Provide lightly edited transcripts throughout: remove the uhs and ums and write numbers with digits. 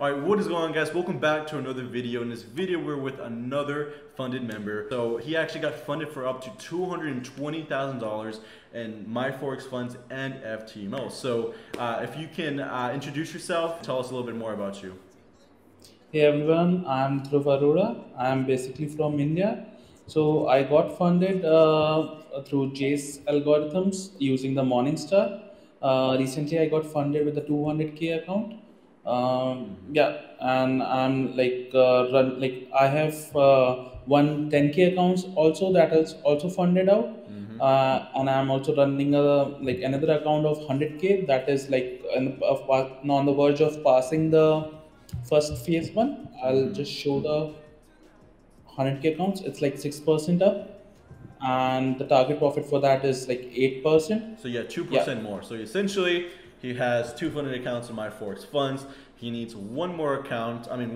All right, what is going on, guys? Welcome back to another video. In this video, we're with another funded member. So he actually got funded for up to $220,000 in MyForexFunds and FTMO. So if you can introduce yourself, tell us a little bit more about you. Hey everyone, I'm Dhruv Arora. I'm basically from India. So I got funded through Jase algorithms using the Morningstar. Recently, I got funded with a 200K account. Yeah, and I'm like I have one 10K accounts also that is also funded out, and I'm also running a another account of 100K that is on the verge of passing the first phase one. I'll just show the 100K accounts. It's like 6% up. And the target profit for that is like 8%. So yeah, 2% more. So essentially, he has two funded accounts in MyForexFunds. He needs one more account. I mean,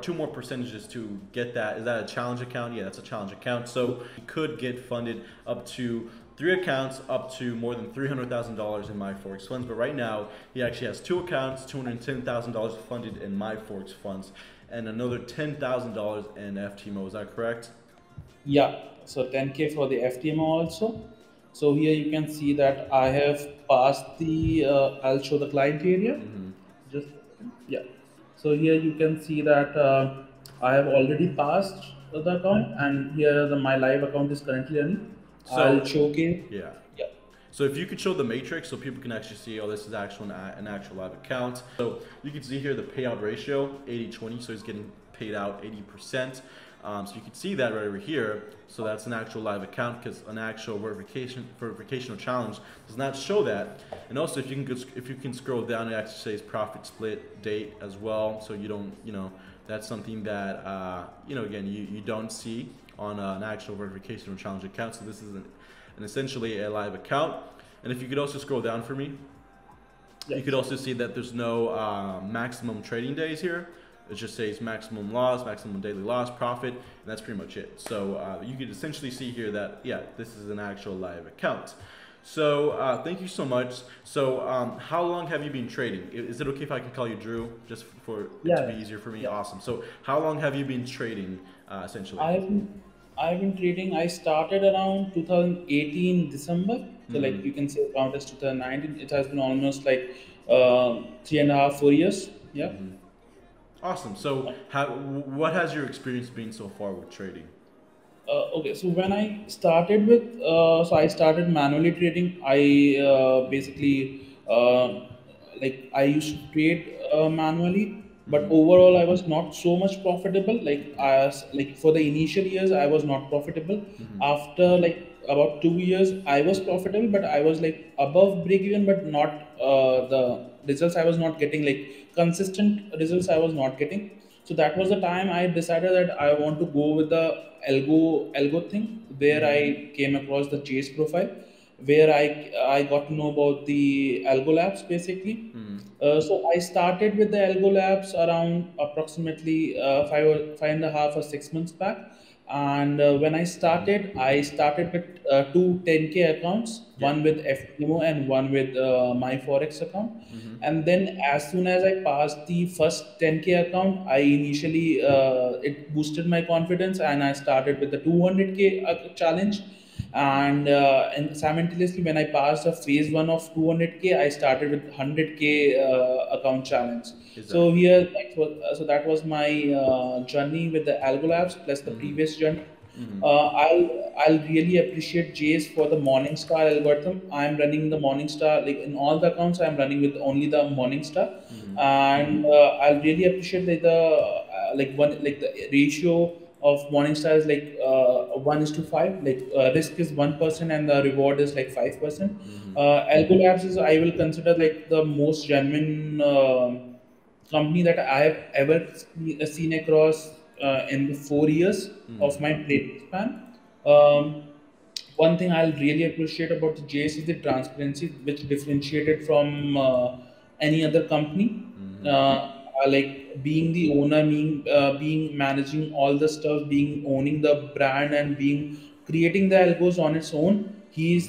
two more percentages to get that. Is that a challenge account? Yeah, that's a challenge account. So he could get funded up to three accounts, up to more than $300,000 in MyForexFunds. But right now, he actually has two accounts, $210,000 funded in MyForexFunds, and another $10,000 in FTMO. Is that correct? Yeah. So 10K for the FTMO also. So here you can see that I have passed the, I'll show the client area. Just, yeah. So here you can see that I have already passed the account, and here my live account is currently running. So I'll showcase. Yeah. Yeah. So if you could show the matrix so people can actually see, oh, this is actually an actual live account. So you can see here the payout ratio, 80-20. So he's getting paid out 80%. So you can see that right over here. So that's an actual live account, because an actual verification or challenge does not show that. And also, if you can scroll down, it actually says profit split date as well. So you don't, that's something that again you don't see on an actual verification or challenge account. So this is an essentially a live account. And if you could also scroll down for me, yes. You could also see that there's no maximum trading days here. It just says maximum loss, maximum daily loss, profit, and that's pretty much it. So you can essentially see here that, yeah, this is an actual live account. So thank you so much. So how long have you been trading? Is it okay if I can call you Dhruv, just for it to be easier for me? Yeah. Awesome. So how long have you been trading, essentially? I've been trading. I started around 2018 December. So like you can say around 2019. It has been almost like 3.5, 4 years. Yeah. Awesome. So what has your experience been so far with trading? Okay, so when I started with, I started manually trading. I I used to trade manually, but overall I was not so much profitable. For the initial years, I was not profitable. After about 2 years, I was profitable, but I was above break even, but not the results I was not getting, consistent results I was not getting. So that was the time I decided that I want to go with the algo thing, where I came across the Jase profile, where I got to know about the AlgoLabs basically. So I started with the AlgoLabs around approximately 5.5 or 6 months back. And when I started with two 10K accounts, one with FTMO and one with my Forex account. And then as soon as I passed the first 10K account, I initially, it boosted my confidence, and I started with the 200K challenge. And simultaneously, when I passed the phase one of 200K, I started with 100K account challenge. Exactly. So here, that was my journey with the AlgoLabs plus the previous journey. I'll really appreciate Jase for the Morningstar algorithm. I'm running the Morningstar, in all the accounts I'm running with only the Morningstar, and I'll really appreciate that the ratio of Morningstar is 1:5, risk is 1% and the reward is 5%. AlgoLabs is, I will consider the most genuine company that I have ever seen across in the 4 years of my trade span. One thing I'll really appreciate about the Jase is the transparency, which differentiated from any other company. Being the owner, being managing all the stuff, owning the brand, and creating the algos on its own. He's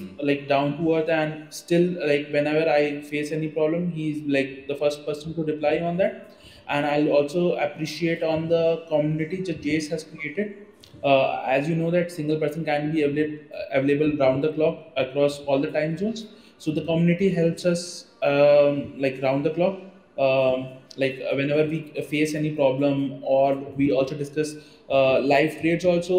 down to earth, and still whenever I face any problem, he's the first person to reply on that. And I'll also appreciate on the community that Jase has created. As you know, that single person can be available round the clock across all the time zones. So the community helps us like round the clock, like whenever we face any problem, or we also discuss live trades also,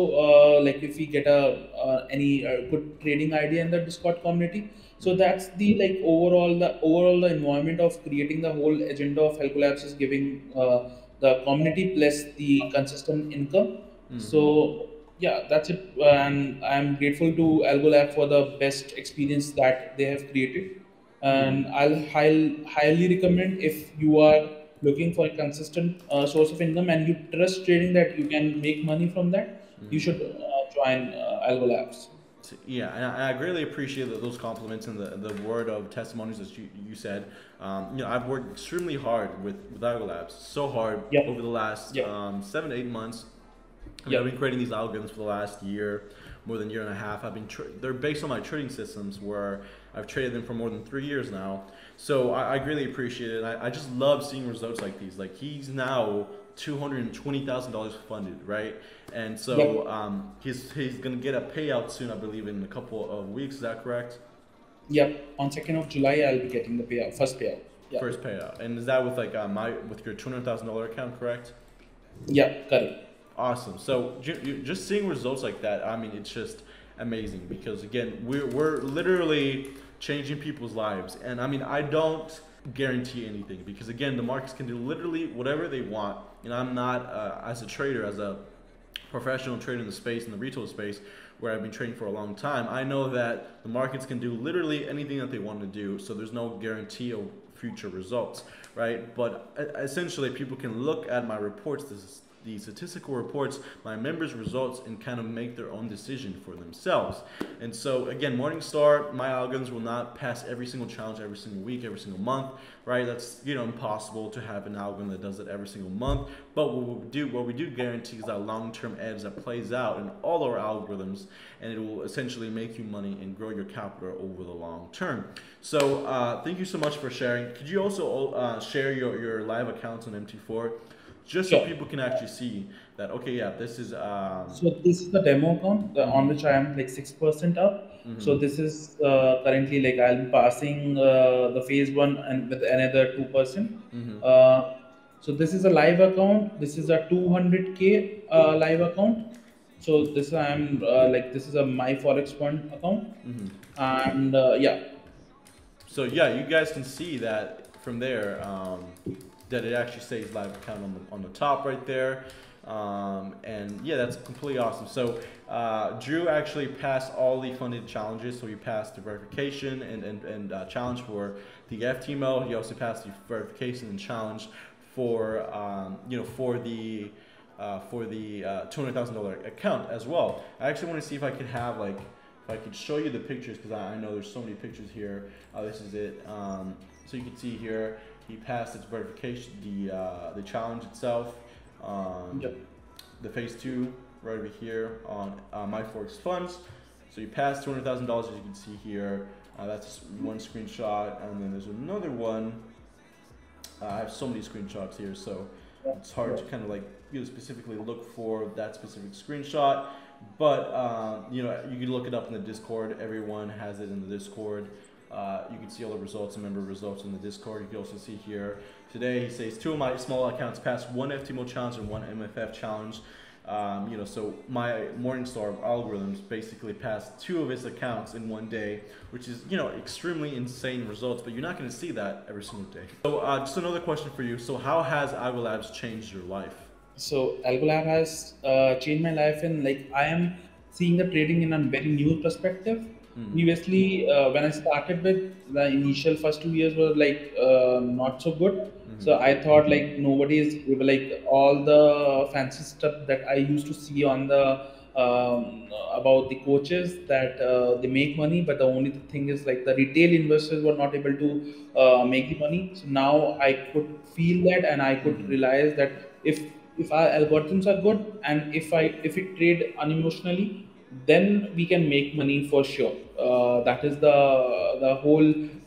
like if we get a any good trading idea in the Discord community. So that's the like overall the environment of creating the whole agenda of AlgoLabs is giving the community plus the consistent income. Mm-hmm. So yeah, that's it. And I'm grateful to AlgoLabs for the best experience that they have created. And I'll highly recommend, if you are looking for a consistent source of income and you trust trading that you can make money from that, you should join AlgoLabs. Yeah, and I greatly appreciate those compliments and the word of testimonies that you said. You know, I've worked extremely hard with AlgoLabs, so hard over the last 7 to 8 months. I've been creating these algorithms for the last year, more than a year and a half. They're based on my trading systems, where I've traded them for more than 3 years now. So I greatly appreciate it. I just love seeing results like these. Like, he's now $220,000 funded, right? And so he's gonna get a payout soon, I believe, in a couple of weeks. Is that correct? Yep. On 2nd of July, I'll be getting the payout. First payout. Yep. First payout. And is that with like with your $200,000 account, correct? Yeah, got it. Awesome. So just seeing results like that, I mean, it's just amazing, because again, we're literally changing people's lives. And I mean, I don't guarantee anything, because again, the markets can do literally whatever they want. And I'm not, as a trader, as a professional trader in the space, in the retail space, where I've been trading for a long time, I know that the markets can do literally anything that they want to do. So there's no guarantee of future results, right? But essentially, people can look at my reports, the statistical reports, my members' results, and kind of make their own decision for themselves. And so again, Morningstar, my algorithms will not pass every single challenge every single week, every single month, right? That's, you know, impossible to have an algorithm that does it every single month. But what we do guarantee is that long-term edge that plays out in all our algorithms, and it will essentially make you money and grow your capital over the long term. So thank you so much for sharing. Could you also share your live accounts on MT4? Just so people can actually see that, okay, yeah, this is... So this is the demo account on which I am like 6% up. Mm-hmm. So this is currently like I'm passing the phase 1 and with another 2%. Mm-hmm. So this is a live account. This is a 200K live account. So this I'm like, this is a MyForexFunds account. Mm-hmm. And yeah. So yeah, you guys can see that from there. That it actually says live account on the top right there. And yeah, that's completely awesome. So Drew actually passed all the funded challenges. So he passed the verification and challenge for the FTMO. He also passed the verification and challenge for you know, for the $200,000 account as well. I actually want to see if I could have like, if I could show you the pictures, because I know there's so many pictures here. This is it. So you can see here, he passed its verification, the challenge itself, the phase 2 right over here on MyForexFunds. So he passed $200,000, as you can see here. That's one screenshot, and then there's another one. I have so many screenshots here, so it's hard to kind of like, you know, specifically look for that specific screenshot. But you know, you can look it up in the Discord. Everyone has it in the Discord. You can see all the results and member results in the Discord. You can also see here today, he says 2 of my small accounts passed 1 FTMO challenge and 1 MFF challenge. You know, so my Morningstar algorithms basically passed 2 of his accounts in 1 day, which is, you know, extremely insane results, but you're not going to see that every single day. So just another question for you. So how has AlgoLabs changed your life? So AlgoLabs has changed my life, and like, I am seeing the trading in a very new perspective. Mm-hmm. Previously, when I started with, the initial first 2 years were like not so good. Mm-hmm. So I thought like all the fancy stuff that I used to see on the about the coaches that they make money, but the only thing is like the retail investors were not able to make the money. So now I could feel that, and I could realize that if our algorithms are good, and if we trade unemotionally, then we can make money for sure. That is the whole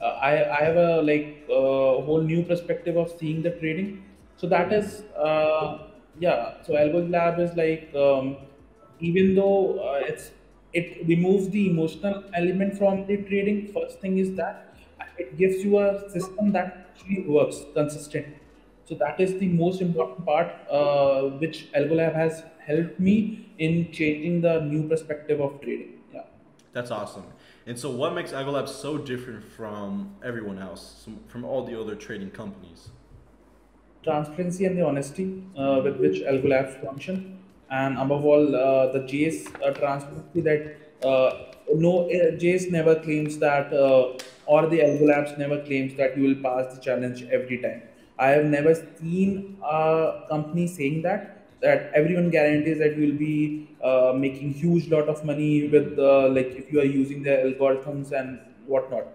I have a whole new perspective of seeing the trading. So that is, yeah, so AlgoLab is like, even though it removes the emotional element from the trading, first thing is that it gives you a system that actually works consistently. So that is the most important part which AlgoLab has helped me in changing the new perspective of trading. Yeah, that's awesome. And so what makes AlgoLab so different from everyone else, from all the other trading companies? Transparency and the honesty with which AlgoLab functions. And above all, the Jase transparency that Jase never claims that, or the AlgoLabs never claims that you will pass the challenge every time. I have never seen a company saying that everyone guarantees that you will be making huge lot of money with like if you are using the algorithms and whatnot.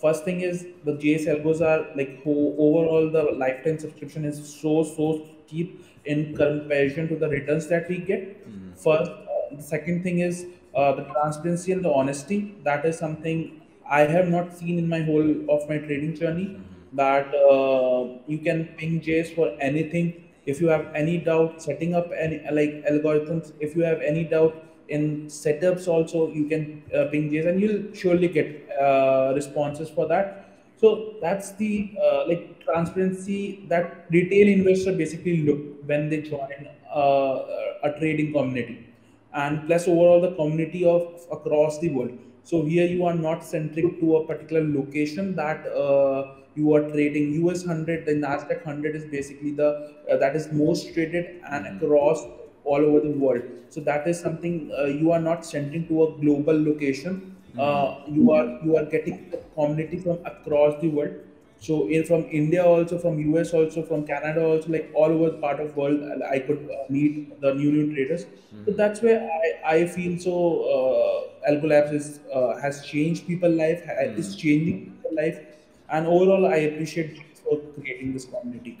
First thing is the Jase algos are like overall the lifetime subscription is so cheap in comparison to the returns that we get. Mm-hmm. First, the second thing is the transparency and the honesty. That is something I have not seen in my whole of my trading journey. Mm-hmm. That you can ping Jase for anything. If you have any doubt setting up any like algorithms, if you have any doubt in setups also, you can ping Jase and you'll surely get responses for that. So that's the like transparency that retail investor basically look when they join a trading community, and plus overall the community of across the world. So here you are not centric to a particular location that you are trading. US 100, the NASDAQ 100 is basically the that is most traded and across all over the world. So that is something you are not centering to a global location. You are getting the community from across the world. So from India also, from US also, from Canada also, like all over part of world, I could meet the new traders. Mm-hmm. So that's where I feel so AlgoLabs has changed people's life, is changing people's life. And overall, I appreciate for creating this community.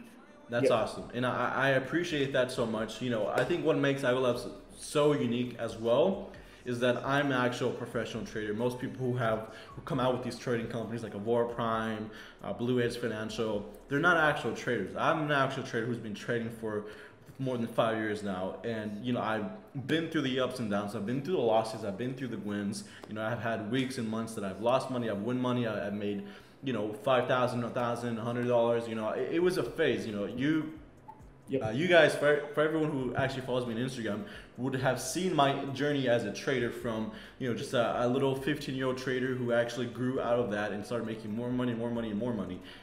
That's awesome. And I appreciate that so much. You know, I think what makes AlgoLabs so unique as well is that I'm an actual professional trader. Most people who come out with these trading companies like Avora Prime, Blue Edge Financial, they're not actual traders. I'm an actual trader who's been trading for more than 5 years now, and you know, I've been through the ups and downs, I've been through the losses, I've been through the wins. You know, I've had weeks and months that I've lost money, I've won money, I've made, you know, $5,000, $1,000, $100. You know, it was a phase. You know, you guys, for everyone who actually follows me on Instagram, would have seen my journey as a trader from, you know, just a little 15-year-old trader who actually grew out of that and started making more money.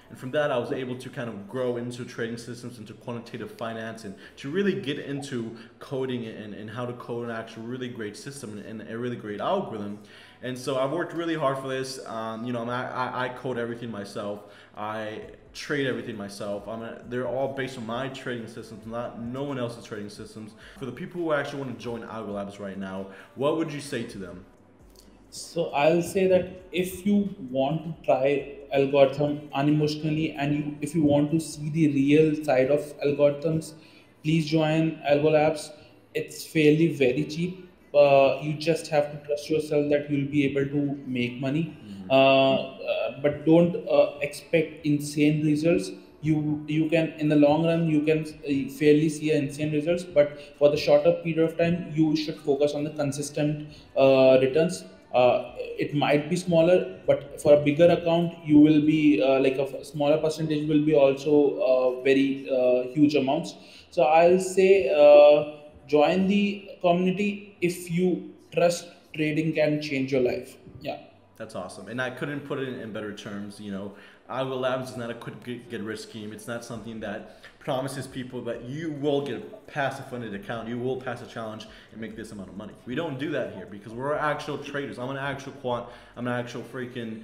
And from that, I was able to kind of grow into trading systems, into quantitative finance, and to really get into coding and how to code an actual really great system and a really great algorithm. And so I've worked really hard for this. You know, I code everything myself. I trade everything myself. They're all based on my trading systems, not no one else's trading systems. For the people who actually want to join AlgoLabs right now, what would you say to them? So I'll say that if you want to try algorithm unemotionally and if you want to see the real side of algorithms, please join AlgoLabs. It's fairly very cheap. You just have to trust yourself that you'll be able to make money. Mm-hmm. But don't expect insane results. You can, in the long run, you can fairly see insane results, but for the shorter period of time, you should focus on the consistent returns. It might be smaller, but for a bigger account, you will be like a smaller percentage will be also very huge amounts. So I'll say join the community if you trust trading can change your life. Yeah, that's awesome. And I couldn't put it in better terms. You know, AlgoLabs is not a quick get-rich scheme. It's not something that promises people that you will get past a funded account, you will pass a challenge and make this amount of money. We don't do that here because we're actual traders. I'm an actual quant. I'm an actual freaking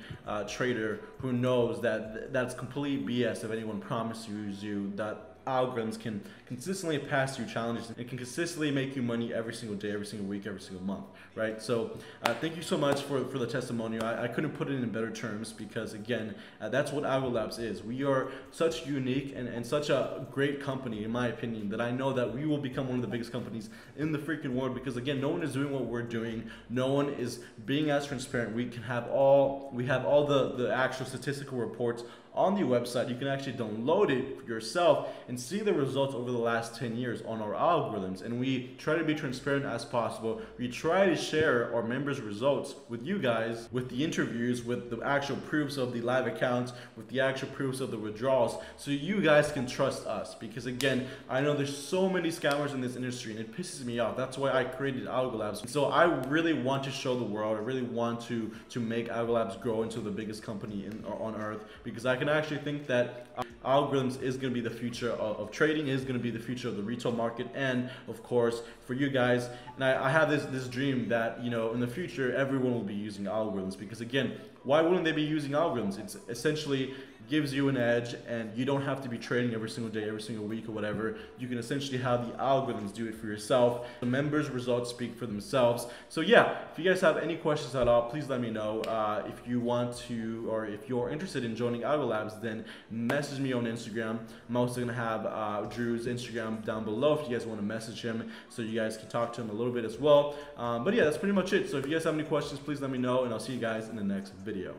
trader who knows that that's complete BS if anyone promises you that algorithms can consistently pass you challenges and can consistently make you money every single day, every single week, every single month, right? So thank you so much for the testimonial. I couldn't put it in better terms because, again, that's what AlgoLabs is. We are such unique and such a great company, in my opinion, that I know that we will become one of the biggest companies in the freaking world because, again, no one is doing what we're doing. No one is being as transparent. We have all the actual statistical reports on the website, you can actually download it yourself and see the results over the last 10 years on our algorithms. And we try to be transparent as possible. We try to share our members' results with you guys, with the interviews, with the actual proofs of the live accounts, with the actual proofs of the withdrawals, so you guys can trust us. Because again, I know there's so many scammers in this industry and it pisses me off. That's why I created AlgoLabs. And so I really want to show the world, I really want to make AlgoLabs grow into the biggest company on earth, because I can actually think that algorithms is going to be the future of trading, is going to be the future of the retail market, and of course for you guys. And I have this dream that, you know, in the future everyone will be using algorithms, because again, why wouldn't they be using algorithms? It's essentially gives you an edge, and you don't have to be trading every single day, every single week or whatever. You can essentially have the algorithms do it for yourself. The members' results speak for themselves. So yeah, if you guys have any questions at all, please let me know. If you want to, or if you're interested in joining AlgoLabs, then message me on Instagram. I'm also gonna have Drew's Instagram down below if you guys wanna message him, so you guys can talk to him a little bit as well. But yeah, that's pretty much it. So if you guys have any questions, please let me know, and I'll see you guys in the next video.